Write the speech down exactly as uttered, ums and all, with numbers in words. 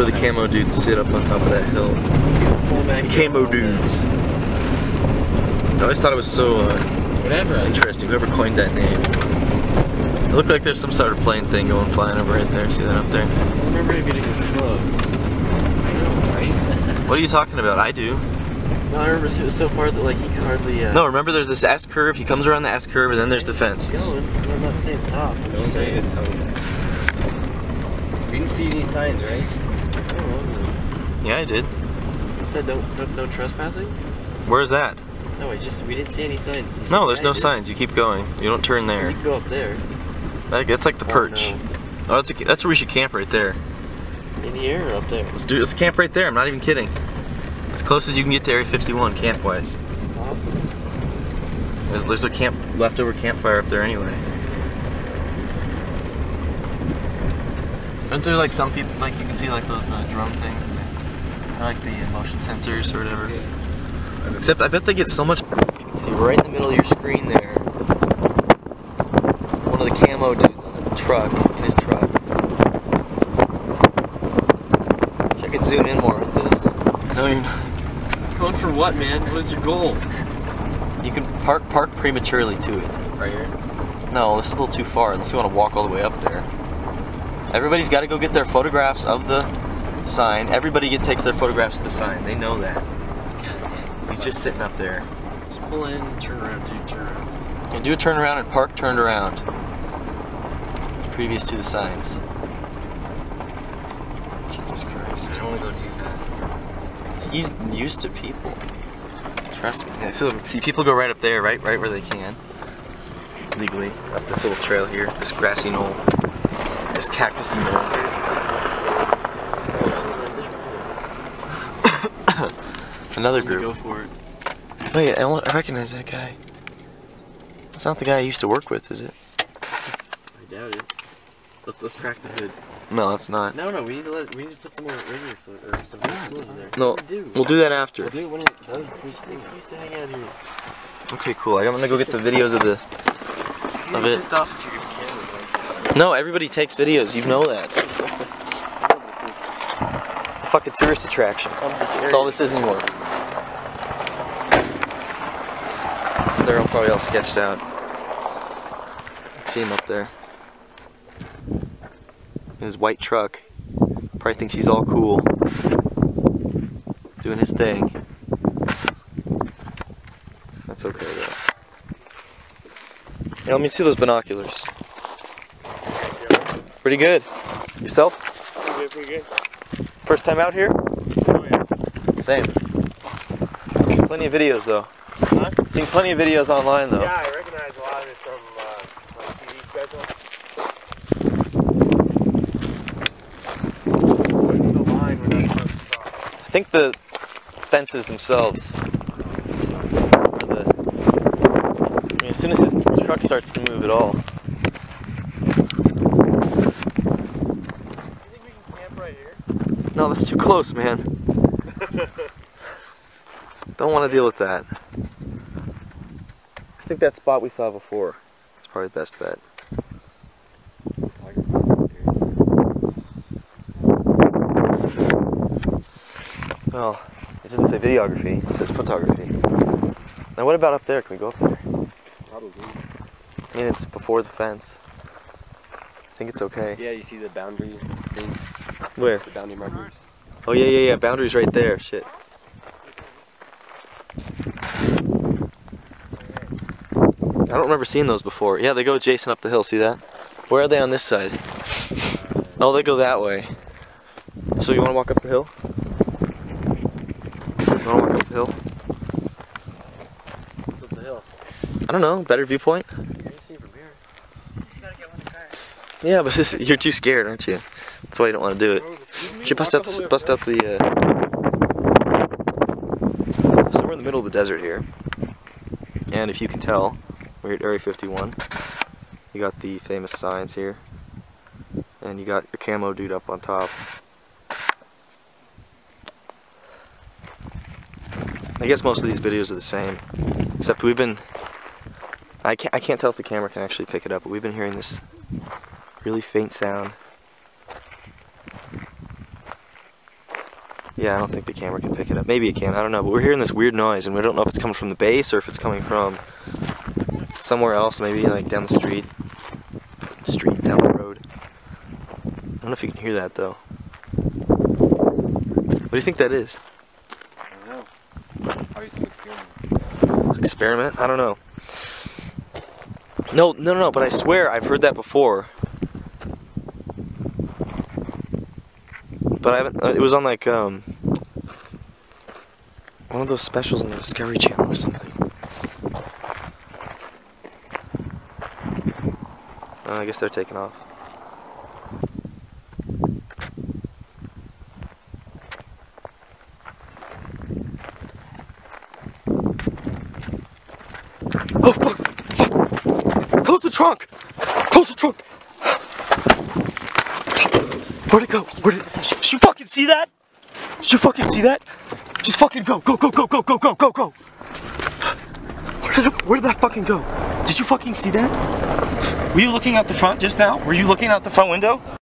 where the camo dudes sit up on top of that hill. Camo dudes. I always thought it was so uh, whatever. Interesting, whoever coined that name. It looked like there's some sort of plane thing going flying over right there. See that up there? I remember him getting his gloves. I know, right? What are you talking about? I do. No, I remember it was so far that like he could hardly. Uh... No, remember there's this S curve. He comes around the S curve, and then there's the fences. No, I'm not saying stop. I'm just saying it's over. We didn't see any signs, right? Oh, yeah, I did. It said no, no, no trespassing. Where's that? No, I just we didn't see any signs. You no, there's no did. signs. You keep going. You don't turn there. You can go up there. Like that's like the oh, perch. No. Oh, that's a, that's where we should camp right there. In the air or up there? Let's do. Let's camp right there. I'm not even kidding. As close as you can get to Area fifty-one camp-wise. That's awesome. There's, there's a camp leftover campfire up there anyway. Aren't there like some people, like you can see like those uh, drone things, and they, or, like the motion sensors or whatever. Yeah. Except I bet they get so much. You can see right in the middle of your screen there, one of the camo dudes on a truck, in his truck. Wish I could zoom in more with this. No, you're not. Going for what, man? What is your goal? You can park park prematurely to it. Right here? No, this is a little too far, unless you want to walk all the way up there. Everybody's got to go get their photographs of the sign. Everybody get, takes their photographs of the sign. They know that. God, he's just sitting up there. Just pull in, turn around, do a turnaround. Yeah, do a turnaround and park turned around. Previous to the signs. Jesus Christ. I don't want to go too fast. He's used to people. Trust me. Yeah, so, see, people go right up there, right, right where they can, legally. Up this little trail here, this grassy knoll, this cactusy knoll. Another group. Go for it. Wait, I, don't, I recognize that guy. That's not the guy I used to work with, is it? I doubt it. Let's let's crack the hood. No, it's not. No, no, we need to let, we need to put some more river foot or some food in there. No, we'll do that after. We'll do it when it does. It's just an excuse to hang out here. Okay, cool. I'm gonna go get the videos of the of it. Pissed off at your camera, right? No, everybody takes videos. You know that. It's a fucking tourist attraction. That's all this is anymore. They're all probably all sketched out. Let's see him up there. In his white truck, probably thinks he's all cool, doing his thing. That's okay though. Yeah, let me see those binoculars. Pretty good. Yourself? Pretty good, pretty good. First time out here? Oh yeah. Same. Plenty of videos though. Huh? Seen plenty of videos online though. Yeah, I recognize a lot of it from uh, my T V special. I think the fences themselves. The, I mean, as soon as this truck starts to move at all. I think we can camp right here. No, that's too close, man. Don't want to deal with that. I think that spot we saw before. It's probably the best bet. Well, it doesn't say videography, it says photography. Now what about up there? Can we go up there? Probably. I mean, it's before the fence. I think it's okay. Yeah, you see the boundary things? Where? The boundary markers. Oh yeah, yeah, yeah, boundary's right there, shit. I don't remember seeing those before. Yeah, they go adjacent up the hill, see that? Where are they on this side? Oh, they go that way. So you want to walk up the hill? I don't walk up the hill. What's up the hill? I don't know, better viewpoint? You can see from here. You gotta get one in the car. Yeah, but just, you're too scared, aren't you? That's why you don't want to do it. You should bust out the, bust out the uh... So we're in the middle of the desert here. And if you can tell, we're at Area fifty-one. You got the famous signs here. And you got your camo dude up on top. I guess most of these videos are the same, except we've been, I can't, I can't tell if the camera can actually pick it up, but we've been hearing this really faint sound. Yeah, I don't think the camera can pick it up. Maybe it can, I don't know, but we're hearing this weird noise and we don't know if it's coming from the base or if it's coming from somewhere else, maybe like down the street. Street, down the road. I don't know if you can hear that though. What do you think that is? I don't know. Probably some experiment. Experiment? I don't know. No, no, no, but I swear I've heard that before. But I haven't, uh, it was on like, um, one of those specials on the Discovery Channel or something. Uh, I guess they're taking off. Oh, fuck! Fuck! Close the trunk! Close the trunk! Where'd it go? Where'd it... Did you fucking see that? Did you fucking see that? Just fucking go, go, go, go, go, go, go, go, go. Where did, it, where did that fucking go? Did you fucking see that? Were you looking out the front just now? Were you looking out the front window?